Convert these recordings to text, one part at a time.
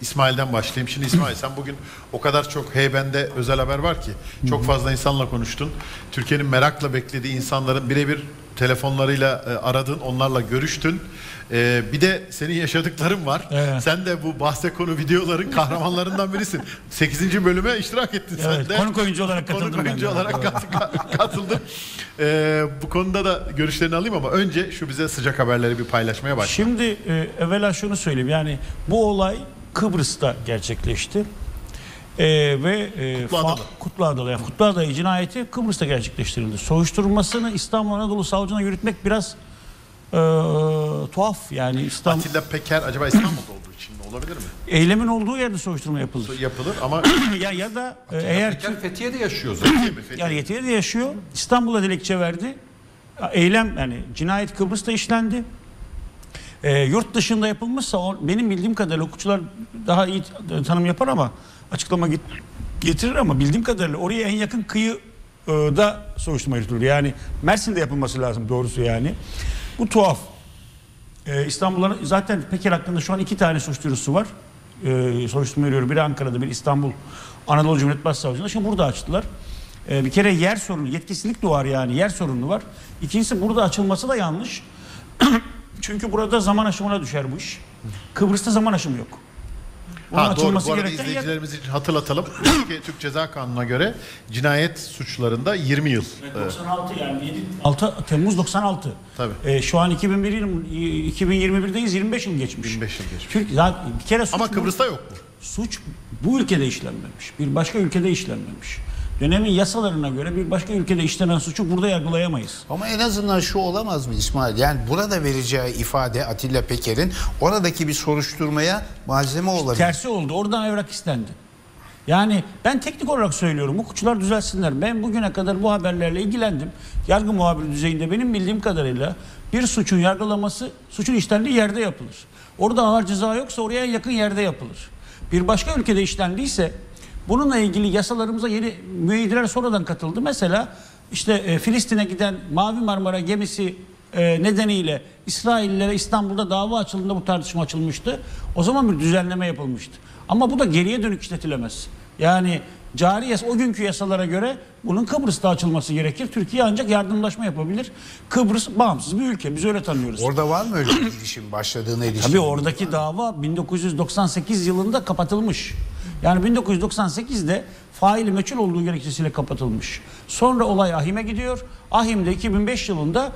İsmail'den başlayayım. Şimdi İsmail, sen bugün o kadar çok heybende özel haber var ki, çok fazla insanla konuştun. Türkiye'nin merakla beklediği insanların birebir telefonlarıyla aradın, onlarla görüştün. Bir de senin yaşadıkların var. Evet. Sen de bu bahse konu videoların kahramanlarından birisin. 8. bölüme iştirak ettin, evet, sen de. Konuk oyuncu olarak katıldım. Konuk oyuncu olarak katıldım. Bu konuda da görüşlerini alayım ama önce şu bize sıcak haberleri bir paylaşmaya başla. Şimdi evvela şunu söyleyeyim. Yani bu olay Kıbrıs'ta gerçekleşti. Kutlu Adalı cinayeti Kıbrıs'ta gerçekleştirildi. Soruşturmasını İstanbul Anadolu Savcılığı'na yürütmek biraz tuhaf yani. Atilla Peker acaba İstanbul'da olduğu için olabilir mi? Eylemin olduğu yerde soruşturma yapılır. Yapılır ama ya da Atilla Peker Fethiye'de yaşıyor zaten. Yani Fethiye'de yaşıyor. İstanbul'a dilekçe verdi. Eylem, yani cinayet Kıbrıs'ta işlendi. Yurt dışında yapılmışsa benim bildiğim kadarıyla hukukçular daha iyi tanım yapar ama açıklama getirir ama bildiğim kadarıyla oraya en yakın kıyıda soruşturma yürütülür. Yani Mersin'de yapılması lazım doğrusu yani. Bu tuhaf. İstanbul'da zaten Peker hakkında şu an 2 tane suç duyurusu var. Soruşturma yürüyor. Biri Ankara'da, biri İstanbul Anadolu Cumhuriyet Başsavcılığı'nda. Şimdi burada açtılar. Bir kere yer sorunu, yetkisizlik de var yani. Yer sorunu var. İkincisi burada açılması da yanlış. Çünkü burada zaman aşımına düşer bu iş. Kıbrıs'ta zaman aşımı yok. Doğru. Bu arada izleyicilerimiz için hatırlatalım. Türk Ceza Kanunu'na göre cinayet suçlarında 20 yıl. 96 yani 6 Temmuz 96. Tabii. Şu an 2021'deyiz, 25 yıl geçmiş. 25 yıl geçmiş. Çünkü bir kere suç, ama Kıbrıs'ta yok mu? Suç bu ülkede işlenmemiş. Bir başka ülkede işlenmemiş. Dönemin yasalarına göre bir başka ülkede işlenen suçu burada yargılayamayız. Ama en azından şu olamaz mı İsmail? Yani burada vereceği ifade Atilla Peker'in oradaki bir soruşturmaya malzeme olabilir. İşte tersi oldu. Oradan evrak istendi. Yani ben teknik olarak söylüyorum. Hukukçular düzelsinler. Ben bugüne kadar bu haberlerle ilgilendim. Yargı muhabiri düzeyinde benim bildiğim kadarıyla bir suçun yargılaması suçun işlendiği yerde yapılır. Orada ağır ceza yoksa oraya yakın yerde yapılır. Bir başka ülkede işlendiyse bununla ilgili yasalarımıza yeni müeyyideler sonradan katıldı. Mesela işte Filistin'e giden Mavi Marmara gemisi nedeniyle İsraillilere İstanbul'da dava açıldığında bu tartışma açılmıştı. O zaman bir düzenleme yapılmıştı. Ama bu da geriye dönük işletilemez. Yani cari o günkü yasalara göre bunun Kıbrıs'ta açılması gerekir. Türkiye ancak yardımlaşma yapabilir. Kıbrıs bağımsız bir ülke. Biz öyle tanıyoruz. Orada var mı öyle bir ilişkin başladığına ilişkin? Tabii oradaki dava 1998 yılında kapatılmış. Yani 1998'de faili meçhul olduğu gerekçesiyle kapatılmış. Sonra olay Ahim'e gidiyor. Ahim'de 2005 yılında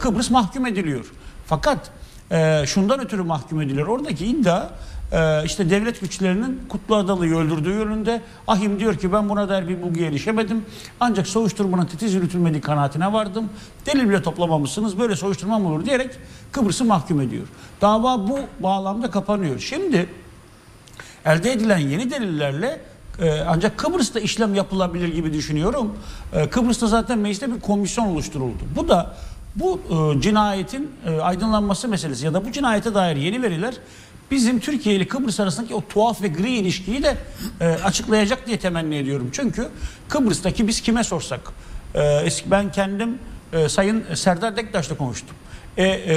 Kıbrıs mahkum ediliyor. Fakat şundan ötürü mahkum ediliyor. Oradaki iddia işte devlet güçlerinin Kutlu Adalı'yı öldürdüğü yönünde. Ahim diyor ki ben buna dair bir bulguya erişemedim. Ancak soruşturmanın titiz yürütülmediği kanaatine vardım. Delil bile toplamamışsınız, böyle soruşturma mı olur diyerek Kıbrıs'ı mahkum ediyor. Dava bu bağlamda kapanıyor. Şimdi elde edilen yeni delillerle ancak Kıbrıs'ta işlem yapılabilir gibi düşünüyorum. Kıbrıs'ta zaten mecliste bir komisyon oluşturuldu. Bu da bu cinayetin aydınlanması meselesi ya da bu cinayete dair yeni veriler bizim Türkiye ile Kıbrıs arasındaki o tuhaf ve gri ilişkiyi de açıklayacak diye temenni ediyorum. Çünkü Kıbrıs'taki biz kime sorsak, ben kendim Sayın Serdar Denktaş'la konuştum.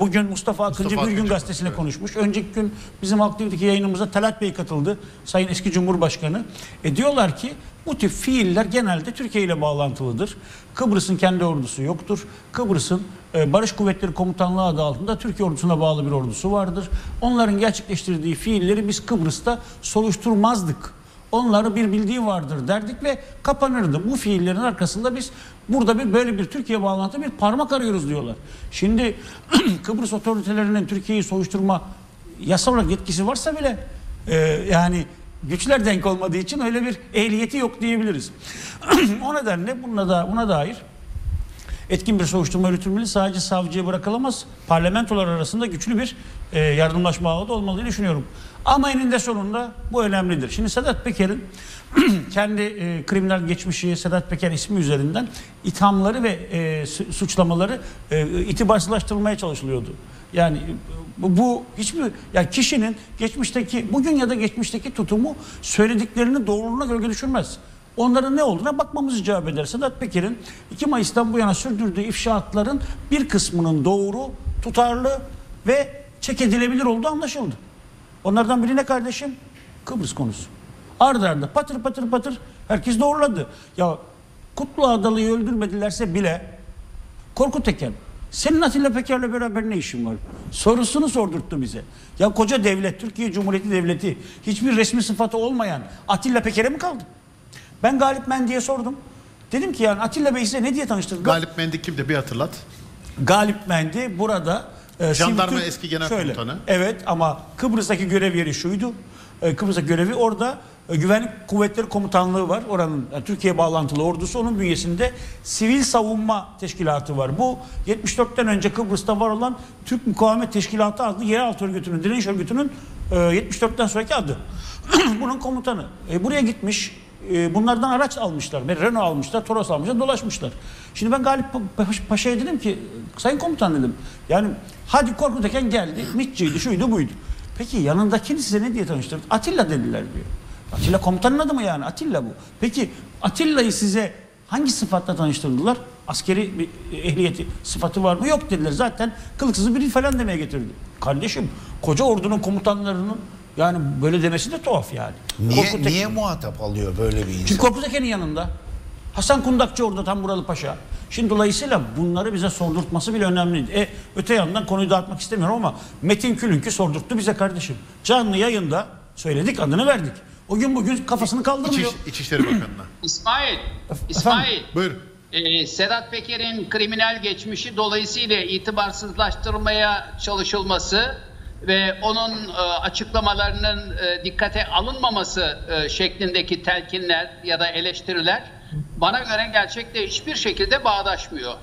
Bugün Mustafa Akıncı bir gün gazetesine konuşmuş. Önceki gün bizim halkdaki yayınımıza Talat Bey katıldı. Sayın eski Cumhurbaşkanı. Diyorlar ki bu tip fiiller genelde Türkiye ile bağlantılıdır. Kıbrıs'ın kendi ordusu yoktur. Kıbrıs'ın Barış Kuvvetleri Komutanlığı adı altında Türkiye ordusuna bağlı bir ordusu vardır. Onların gerçekleştirdiği fiilleri biz Kıbrıs'ta soruşturmazdık. Onları bir bildiği vardır derdik ve kapanırdı. Bu fiillerin arkasında biz burada böyle bir Türkiye bağlantılı bir parmak arıyoruz diyorlar. Şimdi Kıbrıs otoritelerinin Türkiye'yi soruşturma yasa olarak yetkisi varsa bile yani güçler denk olmadığı için öyle bir ehliyeti yok diyebiliriz. O nedenle buna dair etkin bir soruşturma yürütülmeli, sadece savcıya bırakılamaz. Parlamentolar arasında güçlü bir yardımlaşma ağı da olmalı diye düşünüyorum. Ama eninde sonunda bu önemlidir. Şimdi Sedat Peker'in kendi kriminal geçmişi, Sedat Peker ismi üzerinden ithamları ve suçlamaları itibarsızlaştırılmaya çalışılıyordu. Yani bu hiçbir kişinin geçmişteki, bugün ya da geçmişteki tutumu söylediklerini doğruluğuna göre düşürmez. Onların ne olduğuna bakmamız icap eder. Sedat Peker'in 2 Mayıs'tan bu yana sürdürdüğü ifşaatların bir kısmının doğru, tutarlı ve çek edilebilir olduğu anlaşıldı. Onlardan biri ne kardeşim? Kıbrıs konusu. Ardı ardına patır patır patır herkes doğruladı. Ya Kutlu Adalı'yı öldürmedilerse bile Korkut Eken, senin Atilla Peker'le beraber ne işin var? Sorusunu sordurttu bize. Ya koca devlet, Türkiye Cumhuriyeti Devleti, hiçbir resmi sıfatı olmayan Atilla Peker'e mi kaldı? Ben Galip Mendi'ye sordum. Dedim ki yani Atilla Bey size ne diye tanıştırdı? Galip Mendi kimdi bir hatırlat. Galip Mendi burada... Jandarma eski genel komutanı. Evet ama Kıbrıs'taki görev yeri şuydu. Kıbrıs'taki görevi orada Güvenlik Kuvvetleri Komutanlığı var. Oranın Türkiye bağlantılı ordusu. Onun bünyesinde Sivil Savunma Teşkilatı var. Bu 74'ten önce Kıbrıs'ta var olan Türk Mukavemet Teşkilatı adlı yeraltı örgütünün, direniş örgütünün 74'ten sonraki adı. Bunun komutanı. Buraya gitmiş. Bunlardan araç almışlar. Renault almışlar, Toros almışlar, dolaşmışlar. Şimdi ben Galip Paşa'ya dedim ki sayın komutan dedim. Yani hadi Korkut Eken geldi. MİT'ciydi, şuydu, buydu. Peki yanındakini size ne diye tanıştırdı? Atilla dediler diyor. Atilla komutanın adı mı yani? Atilla bu. Peki Atilla'yı size hangi sıfatla tanıştırdılar? Askeri bir ehliyeti sıfatı var mı? Yok dediler. Zaten kılıksız biri falan demeye getirdi. Kardeşim koca ordunun komutanlarının yani böyle demesi de tuhaf yani. Niye muhatap alıyor böyle bir insan? Çünkü Korkut Eken'in yanında. Hasan Kundakçı orada tam buralı paşa. Şimdi dolayısıyla bunları bize sordurtması bile önemliydi. Öte yandan konuyu dağıtmak istemiyorum ama Metin Külünk'ü sordurttu bize kardeşim. Canlı yayında söyledik, adını verdik. O gün bugün kafasını kaldırmıyor. İçişleri Bakanı'na. İsmail. Buyur. Sedat Peker'in kriminal geçmişi dolayısıyla itibarsızlaştırmaya çalışılması ve onun açıklamalarının dikkate alınmaması şeklindeki telkinler ya da eleştiriler bana göre gerçekte hiçbir şekilde bağdaşmıyor.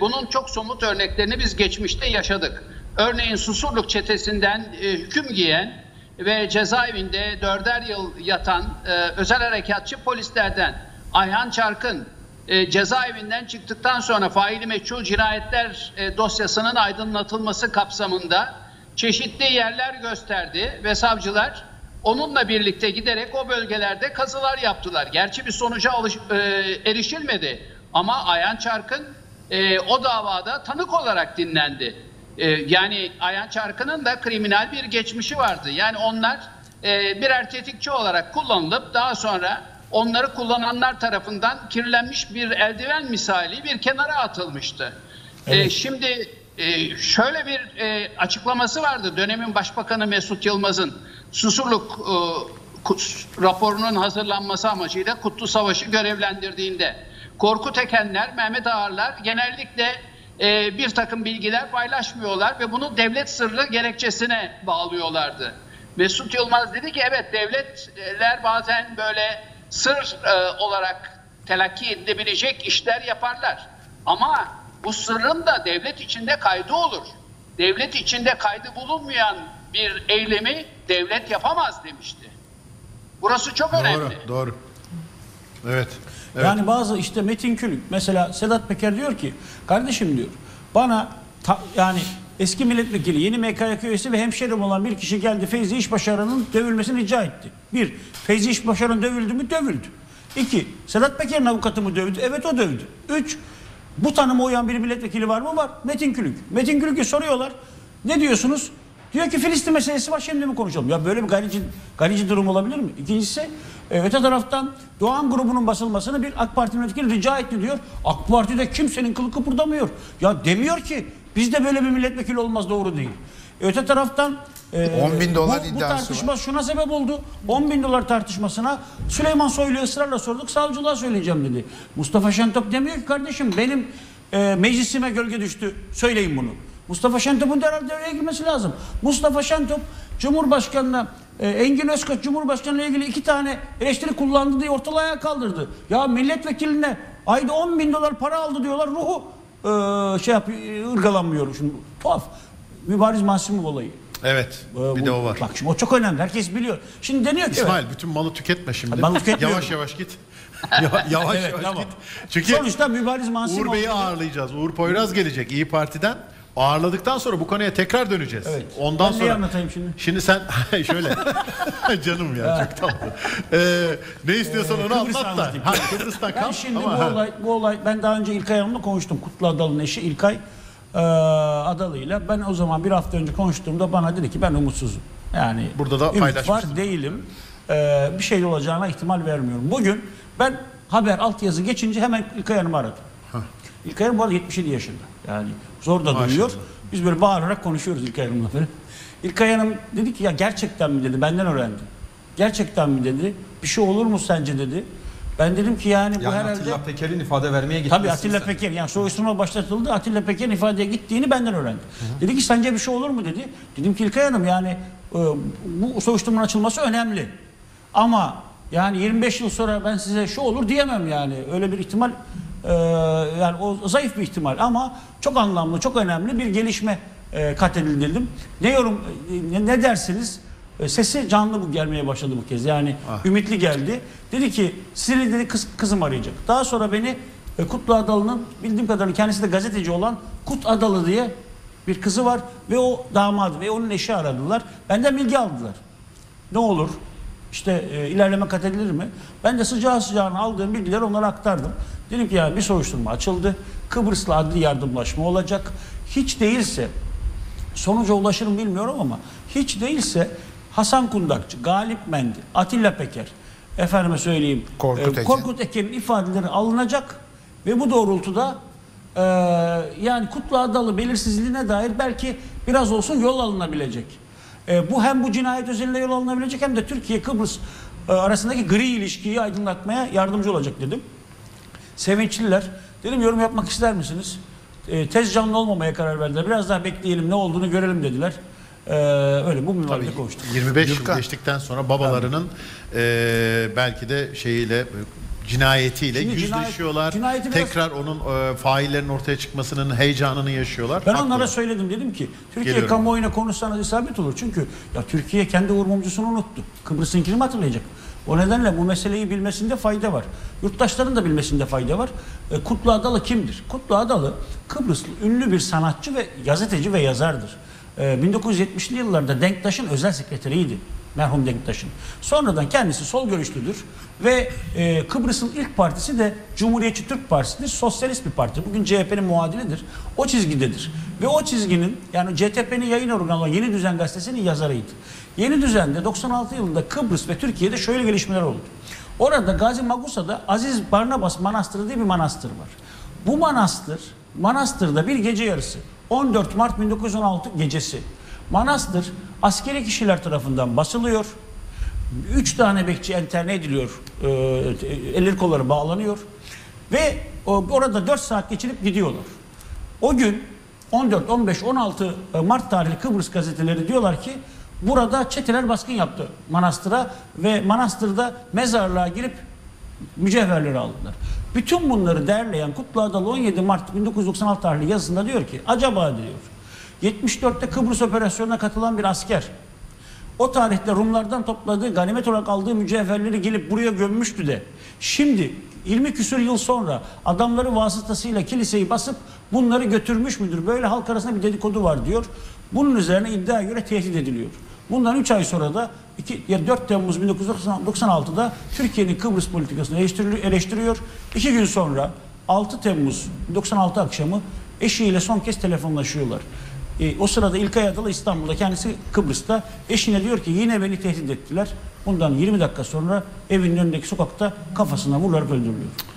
Bunun çok somut örneklerini biz geçmişte yaşadık. Örneğin Susurluk çetesinden hüküm giyen ve cezaevinde 4'er yıl yatan özel harekatçı polislerden Ayhan Çarkın cezaevinden çıktıktan sonra faili meçhul cinayetler dosyasının aydınlatılması kapsamında çeşitli yerler gösterdi ve savcılar onunla birlikte giderek o bölgelerde kazılar yaptılar. Gerçi bir sonuca erişilmedi ama Ayhan Çarkın o davada tanık olarak dinlendi. Yani Ayhan Çarkı'nın da kriminal bir geçmişi vardı. Yani onlar birer tetikçi olarak kullanılıp daha sonra onları kullananlar tarafından kirlenmiş bir eldiven misali bir kenara atılmıştı. Evet. Şimdi şöyle bir açıklaması vardı dönemin Başbakanı Mesut Yılmaz'ın. Susurluk raporunun hazırlanması amacıyla Kutlu Savaşı görevlendirdiğinde Korkut Ekenler, Mehmet Ağarlar genellikle bir takım bilgiler paylaşmıyorlar ve bunu devlet sırrı gerekçesine bağlıyorlardı. Mesut Yılmaz dedi ki evet devletler bazen böyle sır olarak telakki edilebilecek işler yaparlar. Ama bu sırrın da devlet içinde kaydı olur. Devlet içinde kaydı bulunmayan bir eylemi devlet yapamaz demişti. Burası çok önemli. Doğru. Evet. Evet. Yani bazı işte Metin Külünk mesela Sedat Peker diyor ki kardeşim diyor bana yani eski milletvekili yeni MKYK üyesi ve hemşerim olan bir kişi geldi Feyzi İşbaşarı'nın dövülmesini rica etti. Bir, Feyzi İşbaşarı dövüldü mü? Dövüldü. İki, Sedat Peker'in avukatı mı dövdü? Evet o dövdü. Üç, bu tanıma uyan bir milletvekili var mı? Var. Metin Külünk. Metin Külünk'ü soruyorlar. Ne diyorsunuz? Diyor ki Filistin meselesi var şimdi mi konuşalım? Ya böyle bir garici durum olabilir mi? İkincisi öte taraftan Doğan grubunun basılmasını bir AK Parti milletvekili rica etti diyor. AK Parti'de kimsenin kılı kıpırdamıyor. Ya demiyor ki bizde böyle bir milletvekili olmaz doğru değil. Öte taraftan $10.000 bu tartışma şuna sebep oldu. $10.000 tartışmasına Süleyman Soylu'ya ısrarla sorduk. Savcılığa söyleyeceğim dedi. Mustafa Şentop demiyor ki kardeşim benim meclisime gölge düştü. Söyleyin bunu. Mustafa Şentop'un derhal devreye girmesi lazım. Mustafa Şentop Cumhurbaşkanı'na Engin Özkoç Cumhurbaşkanı'yla ilgili 2 tane eleştiri kullandı diye ortalığa kaldırdı. Ya milletvekiline ayda $10.000 para aldı diyorlar. Ruhu ırgalanmıyor. Şimdi, tuhaf. Mübariz Mahsimov olayı. Evet. Bir de o var. Bak şimdi o çok önemli. Herkes biliyor. Şimdi deniyor ki İsmail evet. Bütün malı tüketme şimdi. Malı yavaş yavaş git. Yavaş evet, yavaş tamam. Git. Çünkü sonuçta Mübariz Mahsimov Uğur Bey'i ağırlayacağız. Uğur Poyraz gelecek İyi Parti'den. Ağırladıktan sonra bu konuya tekrar döneceğiz. Evet. Ondan sonra anlatayım şimdi. Şimdi sen şöyle canım ya çok tatlı. Ne istiyorsan onu anlat da. Kıbrıs'tan kal. Şimdi bu olay ben daha önce İlkay Hanım'la konuştum. Kutlu Adalı'nın eşi İlkay Adalı'yla. Ben o zaman bir hafta önce konuştuğumda bana dedi ki ben umutsuzum. Yani burada da paylaşmıştım. Değilim. Bir şey olacağına ihtimal vermiyorum. Bugün ben haber altyazı geçince hemen İlkay Hanım'ı aradım. İlkay Hanım bu arada 77 yaşında. Yani zor da duyuyor. Biz böyle bağırarak konuşuyoruz İlkay Hanım'la. İlkay Hanım dedi ki ya gerçekten mi dedi, benden öğrendim. Gerçekten mi dedi, bir şey olur mu sence dedi. Ben dedim ki yani bu herhalde... Atilla Peker'in ifade vermeye gitmesi. Tabii Atilla Peker, yani soyuşturma başlatıldı, Atilla Peker'in ifadeye gittiğini benden öğrendim. Hı. Dedi ki sence bir şey olur mu dedi. Dedim ki İlkay Hanım yani bu soyuşturmanın açılması önemli. Ama yani 25 yıl sonra ben size şu olur diyemem yani. Öyle bir ihtimal, yani o zayıf bir ihtimal ama çok anlamlı, çok önemli bir gelişme kat edildi dedim. Ne dersiniz? Sesi canlı gelmeye başladı bu kez. Yani ümitli geldi. Dedi ki sizi dedi, kızım arayacak. Daha sonra beni Kutlu Adalı'nın, bildiğim kadarıyla kendisi de gazeteci olan Kutlu Adalı diye bir kızı var ve o damadı ve onun eşi aradılar. Benden bilgi aldılar. Ne olur? İşte ilerleme kat edilir mi? Ben de sıcağı sıcağına aldığım bilgileri onlara aktardım. Dedim ki ya bir soruşturma açıldı. Kıbrıs'la adli yardımlaşma olacak. Hiç değilse sonuca ulaşır mı bilmiyorum ama hiç değilse Hasan Kundakçı, Galip Mendi, Atilla Peker, efendime söyleyeyim Korkut Eken'in ifadeleri alınacak ve bu doğrultuda yani Kutlu Adalı belirsizliğine dair belki biraz olsun yol alınabilecek. Bu hem bu cinayet özelinde yol alınabilecek hem de Türkiye-Kıbrıs arasındaki gri ilişkiyi aydınlatmaya yardımcı olacak dedim. Sevinçliler. Dedim yorum yapmak ister misiniz? Tez canlı olmamaya karar verdiler. Biraz daha bekleyelim, ne olduğunu görelim dediler. Öyle bu minvalde konuştuk. 25 yıl geçtikten sonra babalarının belki de şeyiyle... Cinayetiyle yüzleşiyorlar. Tekrar onun faillerin ortaya çıkmasının heyecanını yaşıyorlar. Ben onlara söyledim, dedim ki Türkiye kamuoyuna konuşsanız isabet olur. Çünkü ya Türkiye kendi Uğur Mumcusu'nu unuttu. Kıbrıs'ınkini mi hatırlayacak? O nedenle bu meseleyi bilmesinde fayda var. Yurttaşların da bilmesinde fayda var. Kutlu Adalı kimdir? Kutlu Adalı Kıbrıslı ünlü bir sanatçı ve gazeteci ve yazardır. 1970'li yıllarda Denktaş'ın özel sekreteriydi. Merhum Denktaş'ın. Sonradan kendisi sol görüşlüdür ve Kıbrıs'ın ilk partisi de Cumhuriyetçi Türk Partisi'dir. Sosyalist bir parti. Bugün CHP'nin muadilidir. O çizgidedir. Ve o çizginin, yani CTP'nin yayın organı olan Yeni Düzen gazetesinin yazarıydı. Yeni Düzen'de 96 yılında Kıbrıs ve Türkiye'de şöyle gelişmeler oldu. Orada Gazimağusa'da Aziz Barnabas Manastırı diye bir manastır var. Bu manastırda bir gece yarısı 14 Mart 1916 gecesi manastır askeri kişiler tarafından basılıyor. 3 tane bekçi enterne ediliyor. Elleri kolları bağlanıyor. Ve orada 4 saat geçirip gidiyorlar. O gün 14, 15, 16 Mart tarihli Kıbrıs gazeteleri diyorlar ki burada çeteler baskın yaptı manastıra ve manastırda mezarlığa girip mücevherleri aldılar. Bütün bunları derleyen Kutlu Adalı 17 Mart 1996 tarihli yazısında diyor ki acaba diyor 74'te Kıbrıs operasyonuna katılan bir asker o tarihte Rumlardan topladığı ganimet olarak aldığı mücevherleri gelip buraya gömmüştü de şimdi 20 küsur yıl sonra adamları vasıtasıyla kiliseyi basıp bunları götürmüş müdür? Böyle halk arasında bir dedikodu var diyor. Bunun üzerine iddiaya göre tehdit ediliyor. Bundan 3 ay sonra da 4 Temmuz 1996'da Türkiye'nin Kıbrıs politikasını eleştiriyor. 2 gün sonra 6 Temmuz 96 akşamı eşiyle son kez telefonlaşıyorlar. O sırada İlkay Adalı İstanbul'da, kendisi Kıbrıs'ta. Eşine diyor ki yine beni tehdit ettiler. Bundan 20 dakika sonra evinin önündeki sokakta kafasına vurularak öldürülüyor.